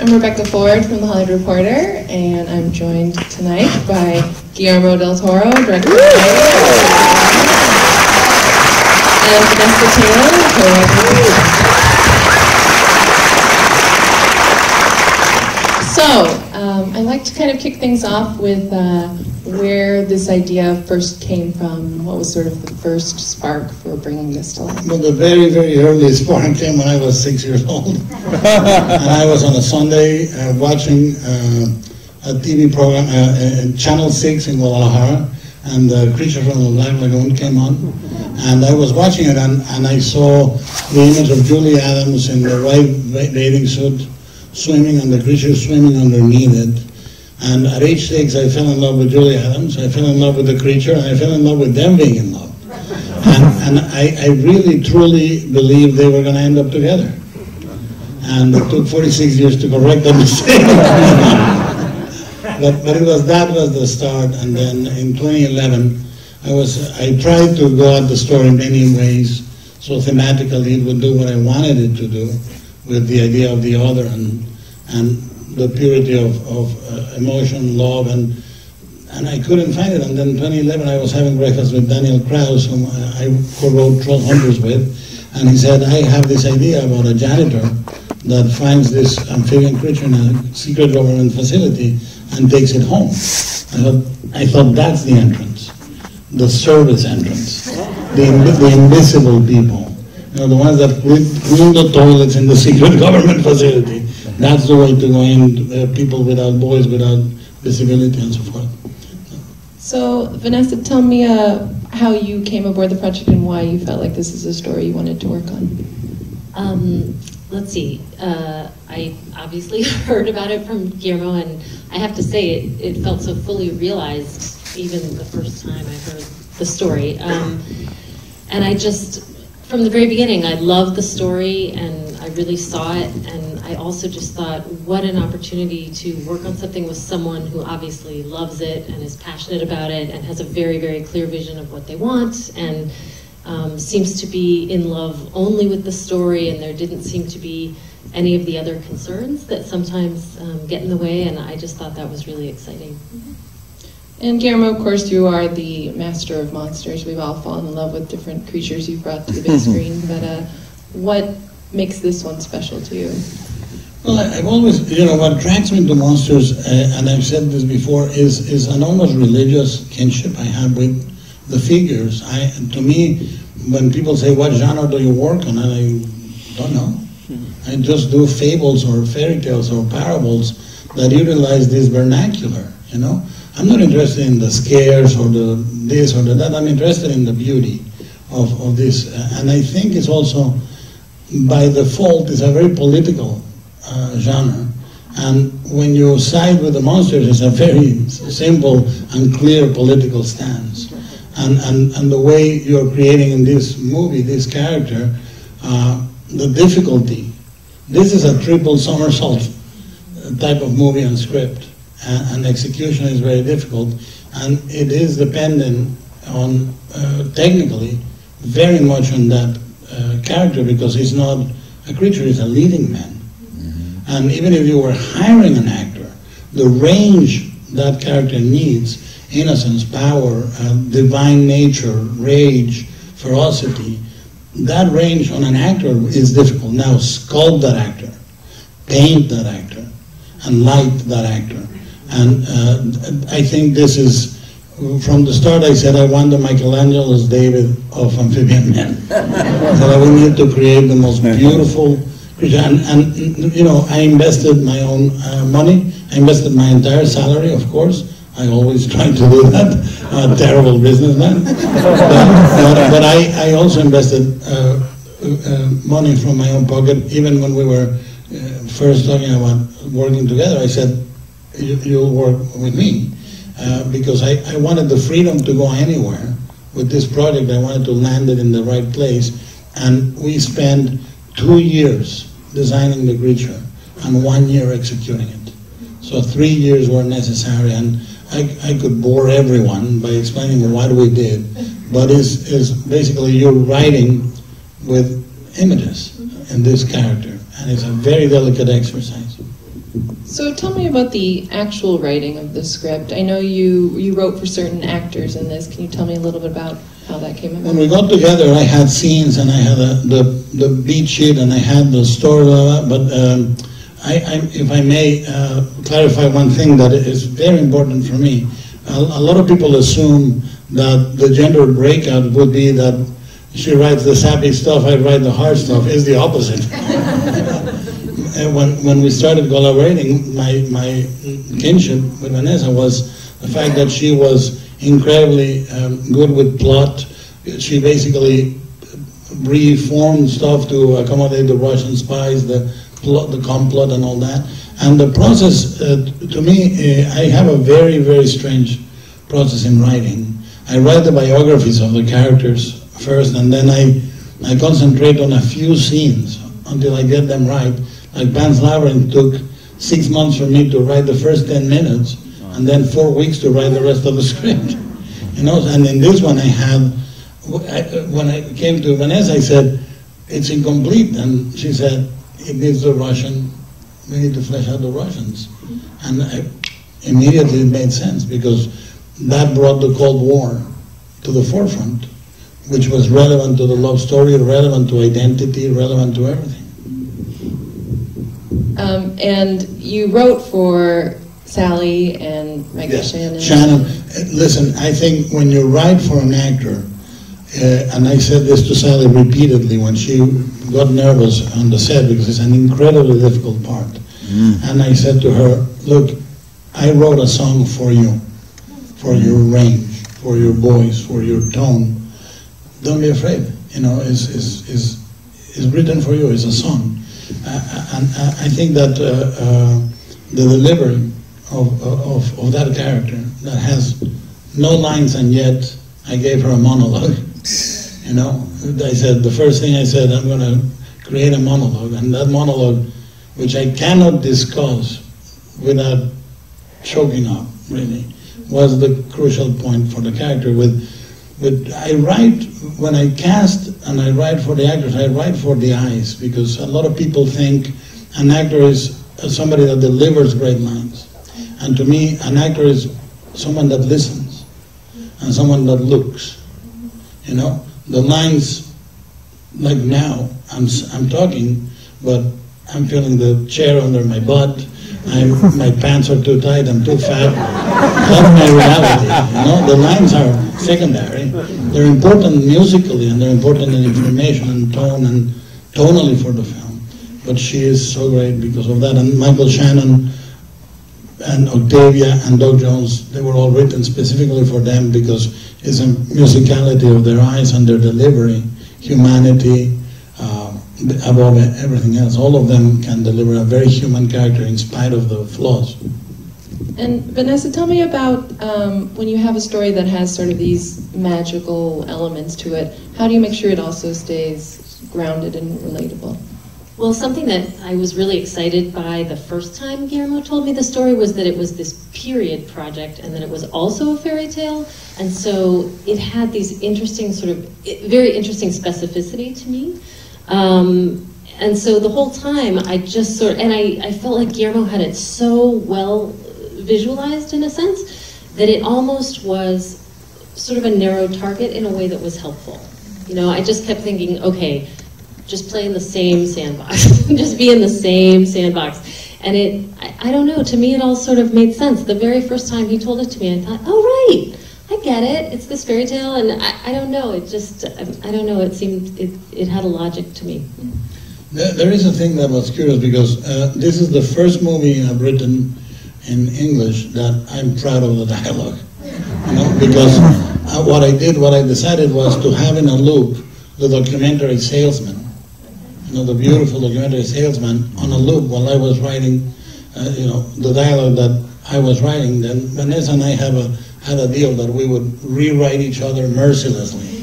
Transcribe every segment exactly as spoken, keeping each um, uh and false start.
I'm Rebecca Ford from The Hollywood Reporter, and I'm joined tonight by Guillermo del Toro, director of Fellini, and Vanessa Taylor, co-writer. So, um, I'd like to kind of kick things off with uh, where this idea first came from. What was sort of the first spark for bringing this to life? Well, the very, very earliest spark came when I was six years old. And I was on a Sunday uh, watching uh, a T V program, uh, uh, Channel six in Guadalajara, and uh, Creature from the Black Lagoon came on. And I was watching it, and, and I saw the image of Julie Adams in the white bathing suit, swimming, and the creature swimming underneath it. And at age six, I fell in love with Julie Adams, I fell in love with the creature, and I fell in love with them being in love. And, and I, I really, truly believed they were going to end up together. And it took forty-six years to correct that mistake. but but it was, that was the start, and then in twenty eleven, I, was, I tried to go at the story in many ways, so thematically it would do what I wanted it to do, with the idea of the other and, and the purity of, of uh, emotion, love, and and I couldn't find it. And then twenty eleven, I was having breakfast with Daniel Kraus, whom I, I co-wrote Trollhunters with, and he said, I have this idea about a janitor that finds this amphibian creature in a secret government facility and takes it home. I thought, I thought that's the entrance, the service entrance, the, the invisible people, you know, the ones that clean the toilets in the secret government facility. That's the way to go in, uh, people without boys, without disability, and so forth. So, Vanessa, tell me uh, how you came aboard the project and why you felt like this is a story you wanted to work on. Um, let's see. Uh, I obviously heard about it from Guillermo, and I have to say it, it felt so fully realized even the first time I heard the story. Um, and I just, from the very beginning, I loved the story, and I really saw it, and I also just thought, what an opportunity to work on something with someone who obviously loves it and is passionate about it and has a very, very clear vision of what they want, and um, seems to be in love only with the story, and there didn't seem to be any of the other concerns that sometimes um, get in the way, and I just thought that was really exciting. Mm-hmm. And Guillermo, of course, you are the master of monsters. We've all fallen in love with different creatures you've brought to the big screen, but uh, what makes this one special to you? Well, I've always, you know, what attracts me to monsters, uh, and I've said this before, is, is an almost religious kinship I have with the figures. I, to me, when people say, what genre do you work on? And I don't know. I just do fables or fairy tales or parables that utilize this vernacular, you know? I'm not interested in the scares or the this or the that. I'm interested in the beauty of, of this. And I think it's also, by default, it's a very political uh, genre. And when you side with the monsters, it's a very simple and clear political stance. And, and, and the way you're creating in this movie, this character, uh, the difficulty. This is a triple somersault type of movie and script. And execution is very difficult, and it is dependent on, uh, technically, very much on that uh, character, because he's not a creature, he's a leading man. Mm-hmm. And even if you were hiring an actor, the range that character needs, innocence, power, uh, divine nature, rage, ferocity, that range on an actor is difficult. Now sculpt that actor, paint that actor, and light that actor. And uh, I think this is, from the start I said I want the Michelangelo's David of amphibian men. That we need to create the most beautiful creature. And, and you know, I invested my own uh, money, I invested my entire salary, of course. I always try to do that. I'm a terrible businessman. But, but, but I, I also invested uh, uh, money from my own pocket, even when we were uh, first talking about working together. I said, You, you'll work with me, uh, because I, I wanted the freedom to go anywhere with this project. I wanted to land it in the right place, and we spent two years designing the creature and one year executing it. So three years were necessary, and I, I could bore everyone by explaining what we did, but it's, it's basically you're writing with images in this character, and it's a very delicate exercise. So tell me about the actual writing of the script. I know you, you wrote for certain actors in this. Can you tell me a little bit about how that came about? When we got together, I had scenes and I had a, the, the beat sheet and I had the story, but um, I, I, if I may uh, clarify one thing that is very important for me. A, a lot of people assume that the gender breakout would be that she writes the sappy stuff, I write the hard stuff. It's the opposite. And when, when we started collaborating, my, my kinship with Vanessa was the fact that she was incredibly um, good with plot. She basically reformed stuff to accommodate the Russian spies, the plot, the complot and all that. And the process, uh, to me, uh, I have a very, very strange process in writing. I write the biographies of the characters first, and then I, I concentrate on a few scenes until I get them right. Like Pan's Labyrinth took six months for me to write the first ten minutes, and then four weeks to write the rest of the script. You know, and in this one I had, I, when I came to Vanessa, I said, it's incomplete, and she said, it needs the Russian, we need to flesh out the Russians. And I, immediately it made sense, because that brought the Cold War to the forefront, which was relevant to the love story, relevant to identity, relevant to everything. Um, and you wrote for Sally and Michael yes. Shannon. Shannon, listen, I think when you write for an actor, uh, and I said this to Sally repeatedly when she got nervous on the set, because it's an incredibly difficult part. Mm. And I said to her, look, I wrote a song for you, for your range, for your voice, for your tone. Don't be afraid, you know, it's, it's, it's, it's written for you, it's a song. Uh, and uh, I think that uh, uh, the delivery of, of, of that character that has no lines, and yet I gave her a monologue, you know. I said, the first thing I said, I'm going to create a monologue, and that monologue, which I cannot discuss without choking up, really, was the crucial point for the character. With, But I write, when I cast and I write for the actors, I write for the eyes, because a lot of people think an actor is somebody that delivers great lines. And to me, an actor is someone that listens and someone that looks, you know? The lines, like now, I'm, I'm talking, but I'm feeling the chair under my butt, I'm, my pants are too tight, I'm too fat. That's my reality, you know? The lines are secondary. They're important musically, and they're important in information and tone, and tonally for the film. But she is so great because of that. And Michael Shannon and Octavia and Doug Jones, they were all written specifically for them, because it's a musicality of their eyes and their delivery, humanity, above everything else. All of them can deliver a very human character in spite of the flaws. And Vanessa, tell me about um, when you have a story that has sort of these magical elements to it, how do you make sure it also stays grounded and relatable? Well, something that I was really excited by the first time Guillermo told me the story was that it was this period project, and that it was also a fairy tale. And so it had these interesting sort of, very interesting specificity to me. Um, and so the whole time I just sort of, and I, I felt like Guillermo had it so well visualized, in a sense, that it almost was sort of a narrow target in a way that was helpful. You know, I just kept thinking, okay, just play in the same sandbox, just be in the same sandbox. And it, I, I don't know, to me it all sort of made sense. The very first time he told it to me, I thought, oh right, I get it, it's this fairy tale, and I, I don't know, it just, I, I don't know, it seemed, it, it had a logic to me. There, there is a thing that was curious, because uh, this is the first movie I've written in English that I'm proud of the dialogue, you know, because uh, what I did, what I decided was to have in a loop the documentary salesman, you know, the beautiful documentary salesman on a loop while I was writing, uh, you know, the dialogue that I was writing. Then Vanessa and I have a, had a deal that we would rewrite each other mercilessly.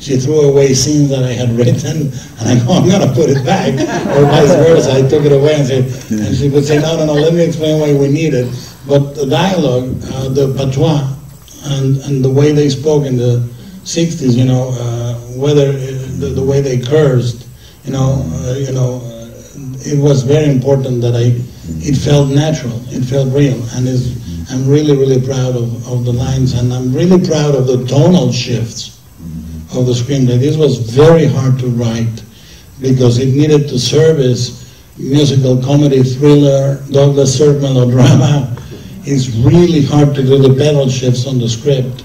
She threw away scenes that I had written, and I go, I'm gonna put it back, or vice versa. I took it away and said, and she would say, no, no, no, let me explain why we need it. But the dialogue, uh, the patois, and, and the way they spoke in the sixties, you know, uh, whether, the, the way they cursed, you know, uh, you know, uh, it was very important that I it felt natural, it felt real, and it's, I'm really, really proud of, of the lines, and I'm really proud of the tonal shifts of the screenplay. This was very hard to write because it needed to service musical, comedy, thriller, Douglas Sirkman or drama. It's really hard to do the pedal shifts on the script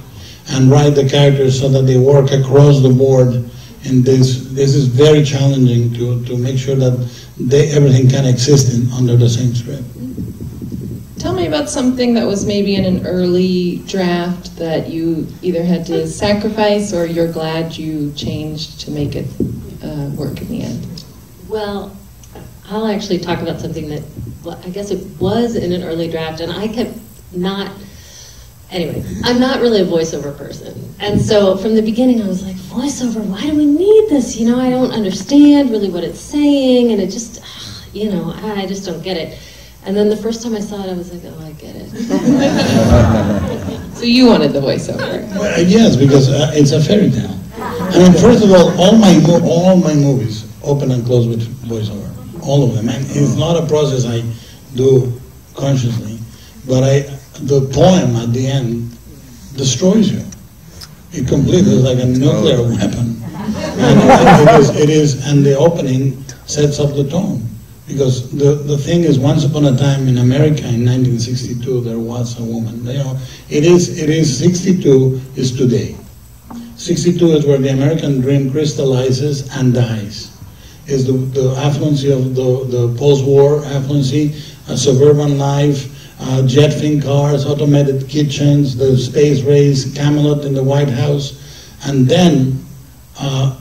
and write the characters so that they work across the board. And this this is very challenging to, to make sure that they, everything can exist in, under the same script. Tell me about something that was maybe in an early draft that you either had to sacrifice or you're glad you changed to make it uh, work in the end. Well, I'll actually talk about something that, well, I guess it was in an early draft, and I kept not, anyway, I'm not really a voiceover person. And so from the beginning I was like, voiceover, why do we need this? You know, I don't understand really what it's saying, and it just, you know, I just don't get it. And then the first time I saw it, I was like, oh, I get it. So you wanted the voiceover. Well, yes, because uh, it's a fairy tale. I mean, first of all, all my, all my movies open and close with voiceover. All of them, and it's not a process I do consciously, but I, the poem at the end destroys you. It completely is like a nuclear weapon. And it, is, it is, and the opening sets up the tone, because the the thing is, once upon a time in America in nineteen sixty-two there was a woman. You know, it is it is sixty-two is today. sixty-two is where the American dream crystallizes and dies. Is the, the affluency of the, the post-war affluency, uh, suburban life, uh, jet-fin cars, automated kitchens, the space race, Camelot in the White House, and then uh,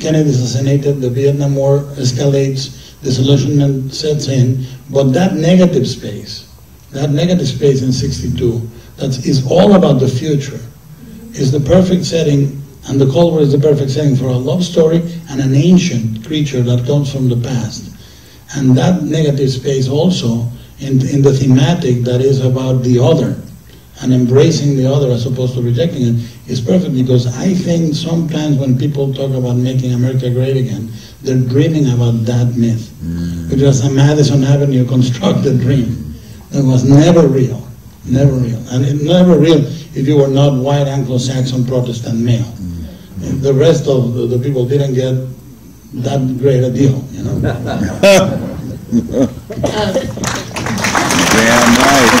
Kennedy is assassinated, the Vietnam War escalates, disillusionment sets in, but that negative space, that negative space in sixty-two, that is all about the future, is the perfect setting. And the Cold War is the perfect setting for a love story and an ancient creature that comes from the past. And that negative space also, in, in the thematic that is about the other, and embracing the other as opposed to rejecting it, is perfect, because I think sometimes when people talk about making America great again, they're dreaming about that myth. Mm. It was a Madison Avenue constructed dream that was never real, never real. And it never real if you were not white Anglo-Saxon Protestant male. The rest of the, the people didn't get that great a deal, you know. um, Damn right.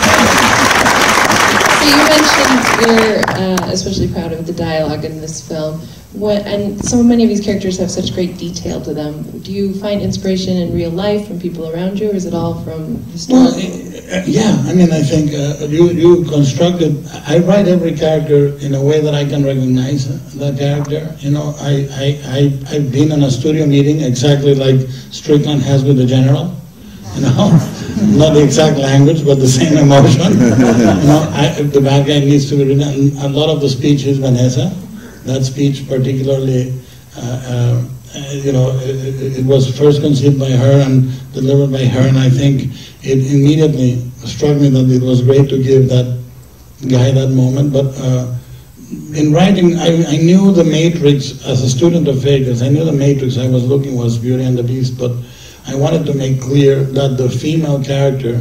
So you mentioned you're uh, especially proud of the dialogue in this film. What, and so many of these characters have such great detail to them. Do you find inspiration in real life from people around you, or is it all from historical? Well, uh, yeah, I mean, I think uh, you, you constructed, I write every character in a way that I can recognize that character. You know, I, I, I, I've been in a studio meeting exactly like Strickland has with the general. You know, not the exact language, but the same emotion. You know, I, the bad guy needs to be written. A lot of the speech is Vanessa. That speech particularly, uh, uh, you know, it, it was first conceived by her and delivered by her, and I think it immediately struck me that it was great to give that guy that moment. But uh, in writing, I, I knew the Matrix, as a student of Vegas, I knew the Matrix I was looking was Beauty and the Beast, but I wanted to make clear that the female character,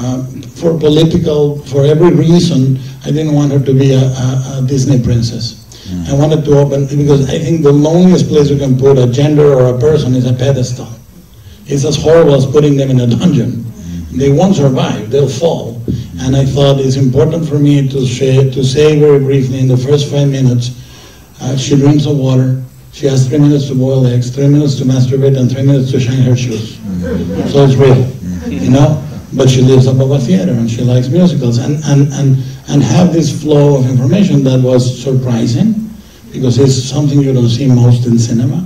uh, for political, for every reason, I didn't want her to be a, a, a Disney princess. Mm. I wanted to open, because I think the loneliest place you can put a gender or a person is a pedestal. It's as horrible as putting them in a dungeon. They won't survive, they'll fall. And I thought it's important for me to, share, to say very briefly in the first five minutes, uh, she drinks of water, she has three minutes to boil eggs, three minutes to masturbate, and three minutes to shine her shoes. Mm. So it's real, you know? But she lives above a theater and she likes musicals, and, and, and, and have this flow of information that was surprising, because it's something you don't see most in cinema,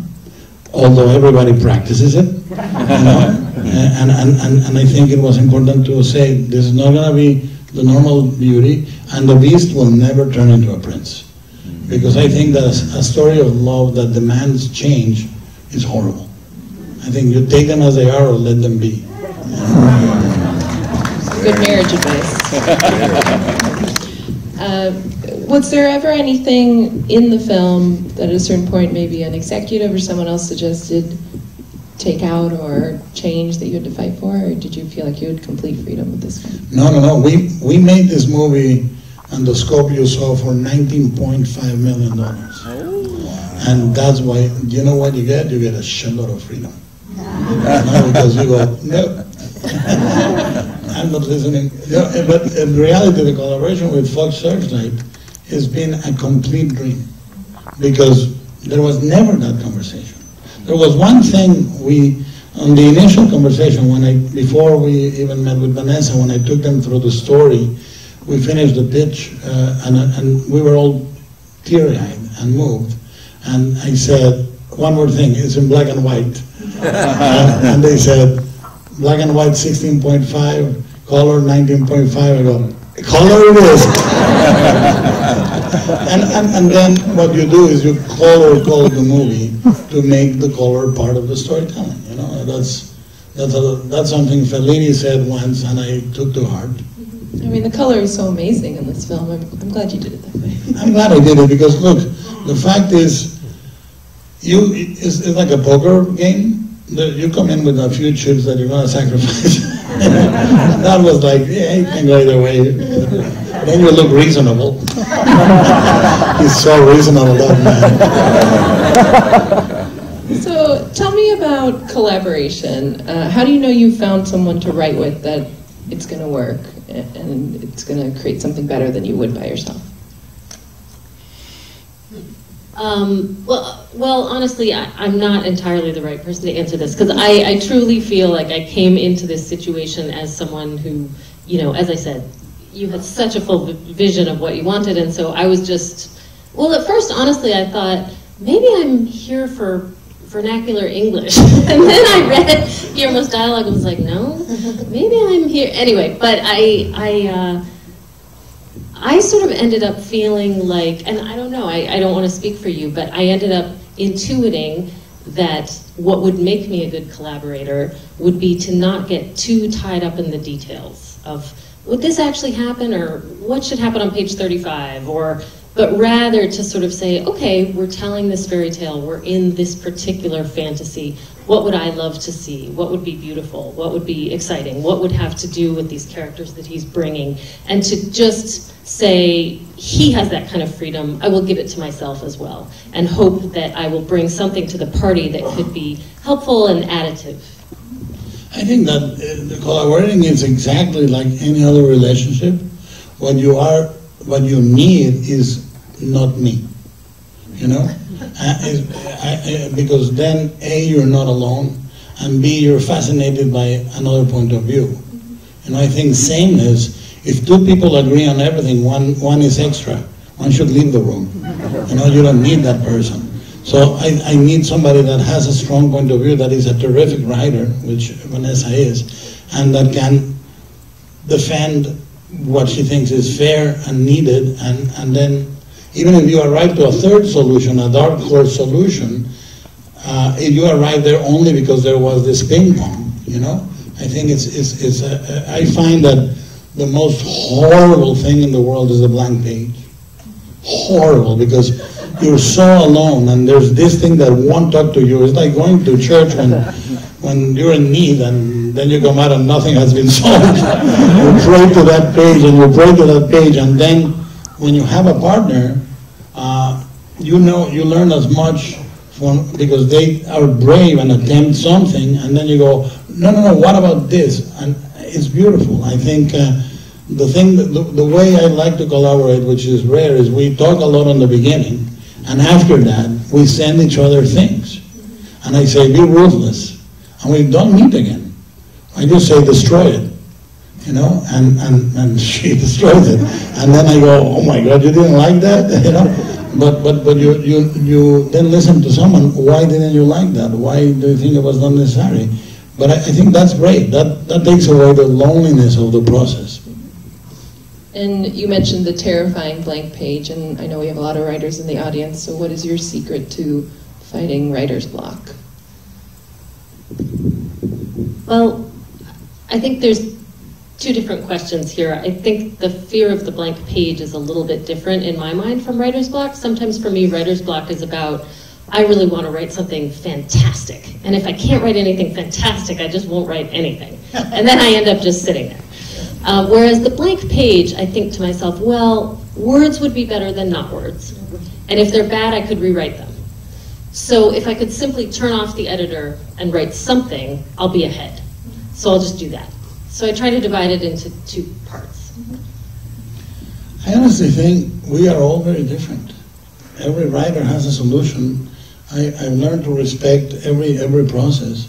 although everybody practices it. You know? and, and, and, and I think it was important to say, this is not gonna be the normal beauty, and the beast will never turn into a prince. Because I think that a story of love that demands change is horrible. I think you take them as they are or let them be. You know? Good marriage advice. Uh, was there ever anything in the film that at a certain point maybe an executive or someone else suggested, take out or change that you had to fight for, or did you feel like you had complete freedom with this one? No, no, no. We, we made this movie and the scope you saw for nineteen point five million dollars. Oh, wow. And that's why, you know what you get? You get a shitload of freedom. Yeah. Now because you go, no, I'm not listening. Yeah, but in reality, the collaboration with Fox Searchlight has been a complete dream, because there was never that conversation. There was one thing we, on the initial conversation, when I, before we even met with Vanessa, when I took them through the story, we finished the pitch, uh, and, and we were all teary-eyed and moved. And I said, one more thing, it's in black and white. uh, and they said, black and white sixteen point five, color nineteen point five, I go, color it is. And, and, and then what you do is you color code the movie to make the color part of the storytelling. You know, that's that's a, that's something Fellini said once, and I took to heart. I mean, the color is so amazing in this film. I'm, I'm glad you did it that way. I'm glad I did it, because look, the fact is, you it's, it's like a poker game. You come in with a few chips that you're gonna sacrifice. That was like, yeah, you can go either way. Then you look reasonable. He's so reasonable, that man. So tell me about collaboration. Uh, how do you know you found someone to write with that it's going to work and it's going to create something better than you would by yourself? Um, well, well, honestly, I, I'm not entirely the right person to answer this, because I, I truly feel like I came into this situation as someone who, you know, as I said, you had such a full vision of what you wanted, and so I was just, well, at first, honestly, I thought, maybe I'm here for vernacular English. And then I read Guillermo's dialogue and was like, no, maybe I'm here. Anyway, but I, I, uh, I sort of ended up feeling like, and I don't know, I, I don't want to speak for you, but I ended up intuiting that what would make me a good collaborator would be to not get too tied up in the details of, would this actually happen, or what should happen on page thirty-five, or, but rather to sort of say, okay, we're telling this fairy tale, we're in this particular fantasy, what would I love to see, what would be beautiful, what would be exciting, what would have to do with these characters that he's bringing, and to just say, he has that kind of freedom, I will give it to myself as well, and hope that I will bring something to the party that could be helpful and additive. I think that uh, the collaborating is exactly like any other relationship. What you are, what you need is not me, you know? uh, is, I, I, because then A, you're not alone, and B, you're fascinated by another point of view. And I think sameness, if two people agree on everything, one, one is extra. One should leave the room. You know, you don't need that person. So I, I need somebody that has a strong point of view, that is a terrific writer, which Vanessa is, and that can defend what she thinks is fair and needed, and, and then even if you arrive to a third solution, a dark core solution, uh, if you arrive there only because there was this ping pong, you know? I think it's, it's, it's a, I find that the most horrible thing in the world is a blank page. Horrible, because you're so alone, and there's this thing that won't talk to you. It's like going to church when, when you're in need, and then you come out and nothing has been solved. You pray to that page, and you pray to that page, and then when you have a partner, uh, you know, you learn as much from, because they are brave and attempt something, and then you go, no, no, no, what about this? And it's beautiful. I think uh, the thing, that, the, the way I like to collaborate, which is rare, is we talk a lot on the beginning, and after that, we send each other things. And I say, be ruthless. And we don't meet again. I just say, destroy it. You know, and, and, and she destroys it. And then I go, oh my God, you didn't like that? You know, but, but, but you, you, you then listen to someone, why didn't you like that? Why do you think it was not necessary? But I, I think that's great. That, that takes away the loneliness of the process. And you mentioned the terrifying blank page, and I know we have a lot of writers in the audience, so what is your secret to fighting writer's block? Well, I think there's two different questions here. I think the fear of the blank page is a little bit different in my mind from writer's block. Sometimes for me, writer's block is about, I really want to write something fantastic. And if I can't write anything fantastic, I just won't write anything. And then I end up just sitting there. Uh, whereas the blank page, I think to myself, well, words would be better than not words. And if they're bad, I could rewrite them. So if I could simply turn off the editor and write something, I'll be ahead. So I'll just do that. So I try to divide it into two parts. I honestly think we are all very different. Every writer has a solution. I, I've learned to respect every, every process.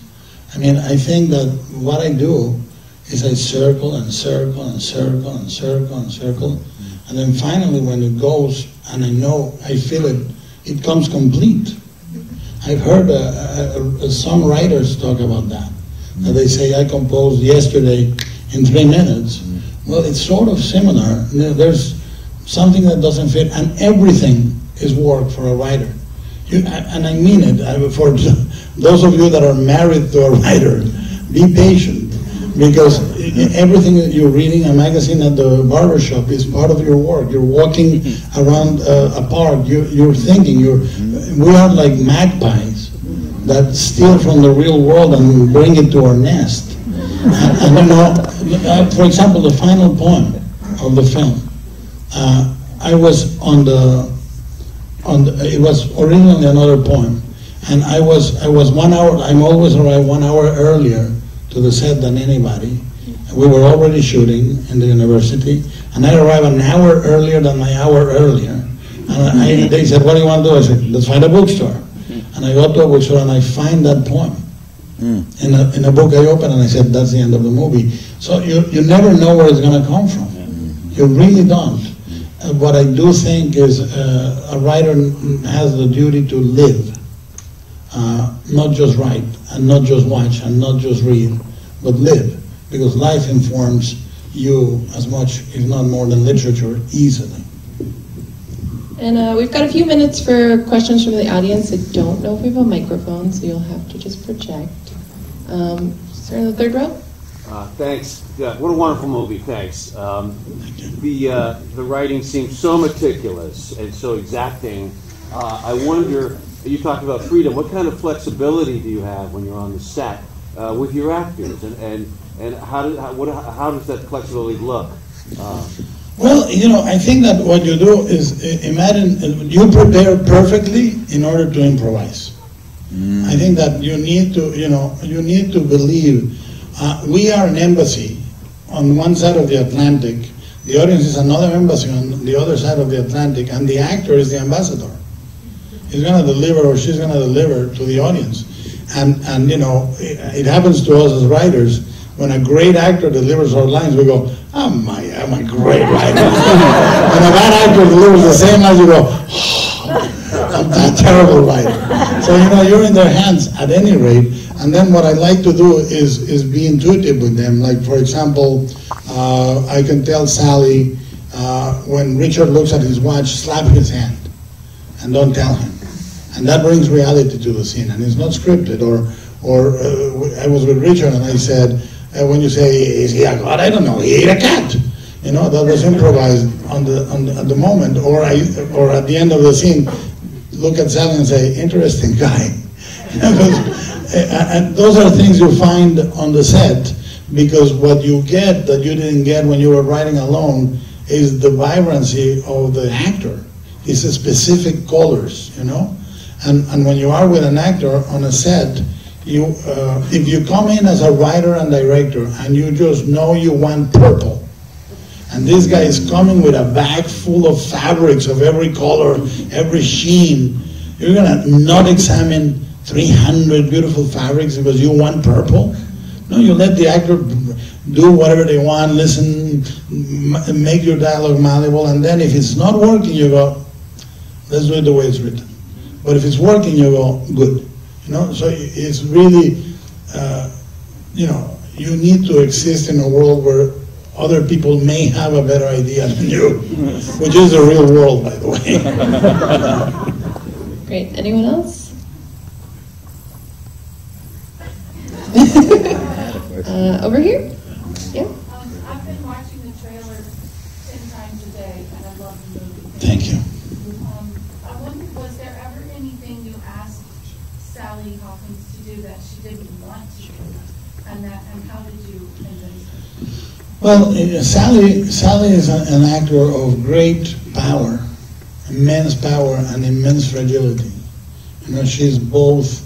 I mean, I think that what I do is I circle and circle and circle and circle and circle. And then finally when it goes, and I know, I feel it, it comes complete. I've heard uh, uh, some writers talk about that. Uh, they say, I composed yesterday in three minutes. Well, it's sort of similar. There's something that doesn't fit, and everything is work for a writer. You, and I mean it, for those of you that are married to a writer, be patient, because everything that you're reading, a magazine at the barbershop, is part of your work. You're walking around a park, you, you're thinking, you're, we are like magpies that steal from the real world and bring it to our nest. And, and you know, for example, the final poem of the film, uh, I was on the, On the, it was originally another poem, and I was I was one hour. I'm always arrived one hour earlier to the set than anybody. We were already shooting in the university, and I arrived an hour earlier than my hour earlier. And I, they said, "What do you want to do?" I said, "Let's find a bookstore." And I go to a bookstore and I find that poem in a in a book I opened, and I said, "That's the end of the movie." So you you never know where it's going to come from. You really don't. Uh, what I do think is uh, a writer has the duty to live, uh, not just write, and not just watch, and not just read, but live, because life informs you as much, if not more, than literature easily. And uh, we've got a few minutes for questions from the audience. I don't know if we have a microphone, so you'll have to just project. Um, start in the third row. Uh, thanks. Yeah, what a wonderful movie. Thanks. Um, the uh, the writing seems so meticulous and so exacting. Uh, I wonder. You talked about freedom. What kind of flexibility do you have when you're on the set uh, with your actors, and and and how do, how, what, how does that flexibility look? Uh, well, you know, I think that what you do is imagine you prepare perfectly in order to improvise. Mm. I think that you need to, you know, you need to believe. Uh, we are an embassy on one side of the Atlantic, the audience is another embassy on the other side of the Atlantic, and the actor is the ambassador. He's going to deliver, or she's going to deliver to the audience. And, and you know, it, it happens to us as writers, when a great actor delivers our lines, we go, oh my, I'm a great writer. When a bad actor delivers the same lines, you go, oh, I'm a terrible writer. So, you know, you're in their hands at any rate. And then what I like to do is, is be intuitive with them. Like, for example, uh, I can tell Sally, uh, when Richard looks at his watch, slap his hand and don't tell him. And that brings reality to the scene, and it's not scripted. Or, or uh, I was with Richard and I said, uh, when you say, is he a god? I don't know, he ate a cat. You know, that was improvised on the, on the, at the moment. Or, I, or at the end of the scene, look at Sally and say, interesting guy. And those are things you find on the set, because what you get that you didn't get when you were writing alone is the vibrancy of the actor. It's a specific colors, you know? And, and when you are with an actor on a set, you, uh, if you come in as a writer and director and you just know you want purple, and this guy is coming with a bag full of fabrics of every color, every sheen, you're gonna not examine three hundred beautiful fabrics because you want purple? No, you let the actor do whatever they want, listen, m make your dialogue malleable, and then if it's not working, you go, let's do it the way it's written. But if it's working, you go, good. You know, so it's really, uh, you know, you need to exist in a world where other people may have a better idea than you, which is the real world, by the way. Great, anyone else? uh, over here? Yeah? Um, I've been watching the trailer ten times a day, and I love the movie. Thank you. Um, I wondered, was there ever anything you asked Sally Hawkins to do that she didn't want to do, and that, and how did you convince her? Well, Sally, Sally is an actor of great power, immense power and immense fragility. You know, she's both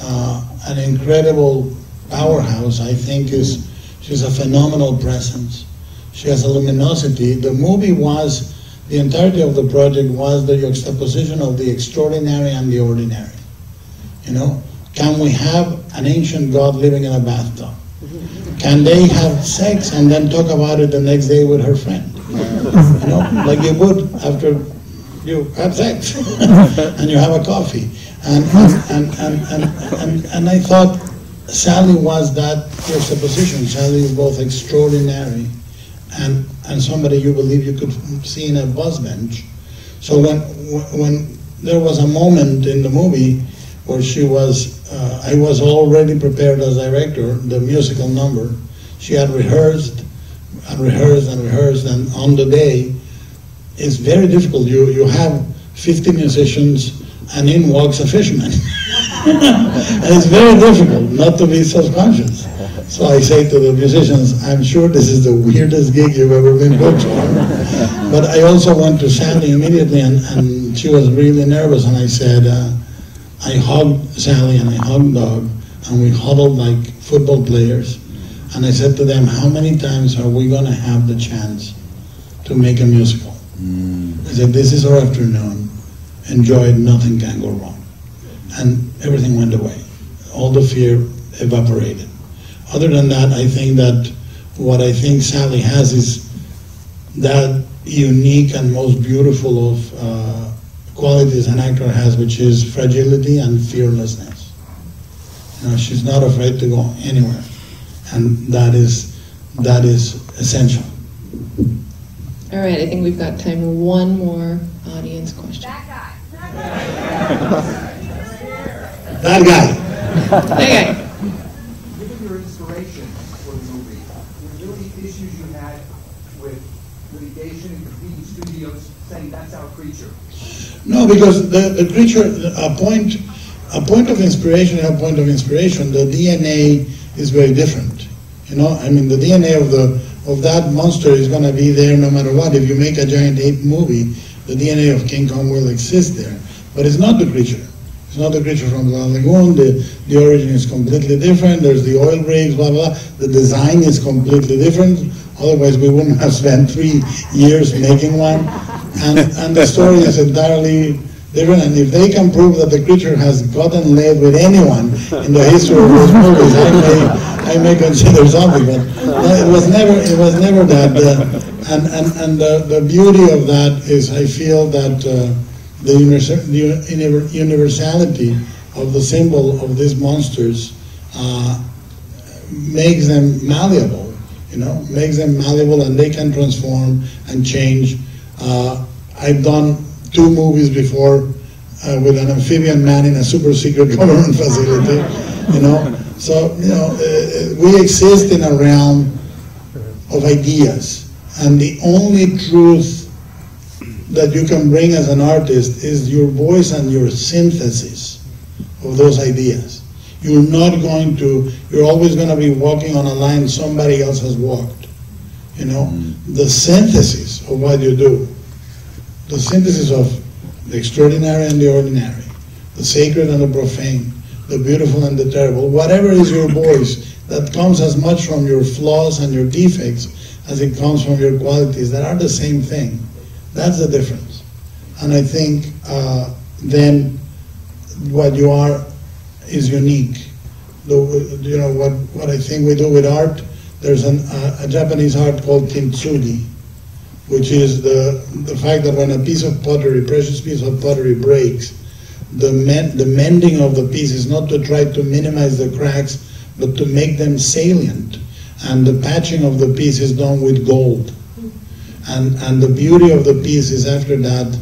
uh, an incredible powerhouse, I think, is she's a phenomenal presence. She has a luminosity. The movie was, the entirety of the project was the juxtaposition of the extraordinary and the ordinary. You know, can we have an ancient god living in a bathtub? Can they have sex and then talk about it the next day with her friend? You know, like you would after you have sex and you have a coffee. And and, and, and, and, and, and I thought Sally was that juxtaposition. Sally is both extraordinary and, and somebody you believe you could see in a bus bench. So when, when there was a moment in the movie where she was, uh, I was already prepared as director, the musical number. She had rehearsed and rehearsed and rehearsed, and on the day, it's very difficult. You, you have fifty musicians and in walks a fisherman. And it's very difficult not to be self-conscious. So I say to the musicians, I'm sure this is the weirdest gig you've ever been booked for. But I also went to Sally immediately, and, and she was really nervous, and I said, uh, I hugged Sally and I hugged Doug, and we huddled like football players. And I said to them, how many times are we going to have the chance to make a musical? Mm. I said, this is our afternoon. Enjoy it, nothing can go wrong. And everything went away. All the fear evaporated. Other than that, I think that what I think Sally has is that unique and most beautiful of uh, qualities an actor has, which is fragility and fearlessness. You know, she's not afraid to go anywhere, and that is that is essential. All right, I think we've got time for one more audience question. That guy. That guy. That guy. Given your inspiration for the movie, were there any issues you had with litigation and competing studios saying that's our creature? No, because the, the creature, a point, a point of inspiration and a point of inspiration, the D N A is very different. You know, I mean, the D N A of the of that monster is going to be there no matter what. If you make a giant ape movie, the D N A of King Kong will exist there. But it's not the creature. It's not the creature from the lagoon. The, the origin is completely different. There's the oil rigs, blah, blah. The design is completely different. Otherwise, we wouldn't have spent three years making one. And, and the story is entirely different. And if they can prove that the creature has gotten laid with anyone in the history of those movies, I may, I may consider something. But it was never, it was never that. Uh, and and, and the, the beauty of that is, I feel that uh, the, universe, the universality of the symbol of these monsters uh, makes them malleable. You know, makes them malleable, and they can transform and change. Uh, I've done two movies before uh, with an amphibian man in a super secret government facility, you know. So, you know, uh, we exist in a realm of ideas, and the only truth that you can bring as an artist is your voice and your synthesis of those ideas. You're not going to, you're always going to be walking on a line somebody else has walked. You know, the synthesis of what you do, the synthesis of the extraordinary and the ordinary, the sacred and the profane, the beautiful and the terrible, whatever is your voice, that comes as much from your flaws and your defects as it comes from your qualities that are the same thing. That's the difference. And I think uh, then what you are is unique. The, you know, what, what I think we do with art, there's an, uh, a Japanese art called kintsugi, which is the, the fact that when a piece of pottery, precious piece of pottery breaks, the, men, the mending of the piece is not to try to minimize the cracks, but to make them salient. And the patching of the piece is done with gold. And, and the beauty of the piece is after that,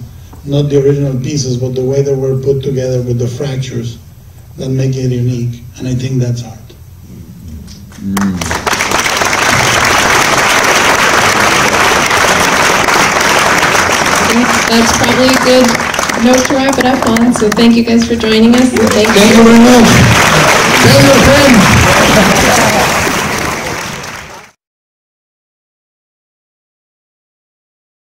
not the original pieces, but the way they were put together with the fractures that make it unique. And I think that's art. Mm. That's probably a good note to wrap it up on, so thank you guys for joining us. And thank, thank you very much. Tell your friends.